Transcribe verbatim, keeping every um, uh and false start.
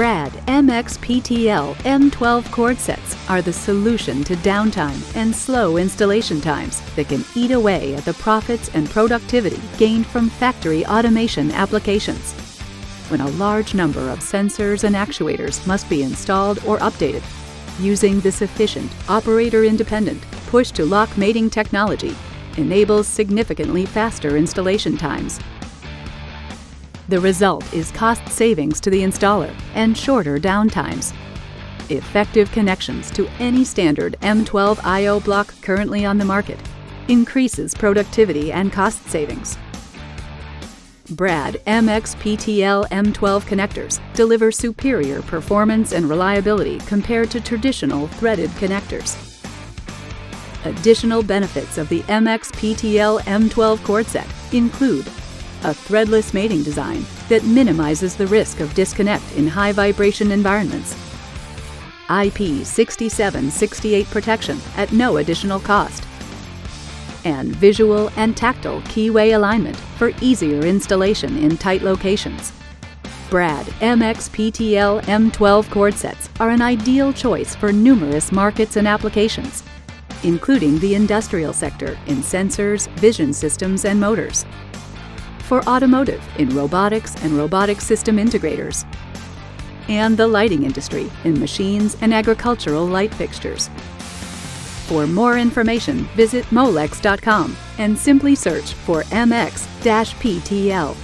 Brad M X P T L M twelve cord sets are the solution to downtime and slow installation times that can eat away at the profits and productivity gained from factory automation applications. When a large number of sensors and actuators must be installed or updated, using this efficient, operator-independent, push-to-lock mating technology enables significantly faster installation times. The result is cost savings to the installer and shorter downtimes. Effective connections to any standard M twelve I O block currently on the market increases productivity and cost savings. Brad M X P T L M twelve connectors deliver superior performance and reliability compared to traditional threaded connectors. Additional benefits of the M X P T L M twelve cord set include a threadless mating design that minimizes the risk of disconnect in high vibration environments, I P six seven six eight protection at no additional cost, and visual and tactile keyway alignment for easier installation in tight locations. Brad M X P T L M twelve cord sets are an ideal choice for numerous markets and applications, including the industrial sector in sensors, vision systems, and motors, for automotive in robotics and robotic system integrators, and the lighting industry in machines and agricultural light fixtures. For more information, visit molex dot com and simply search for M X P T L.